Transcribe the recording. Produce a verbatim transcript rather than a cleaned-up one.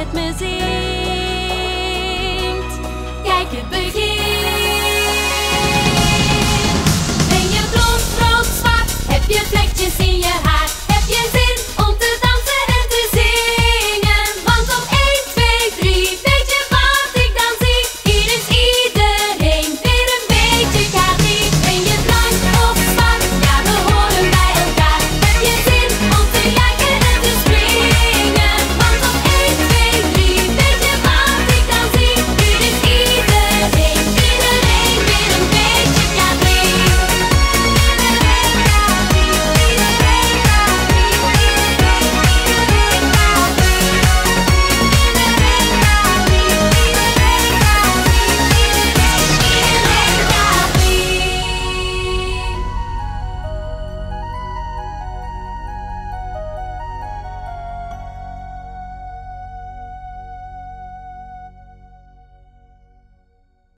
mit mir singt. Jij kunt beginnen.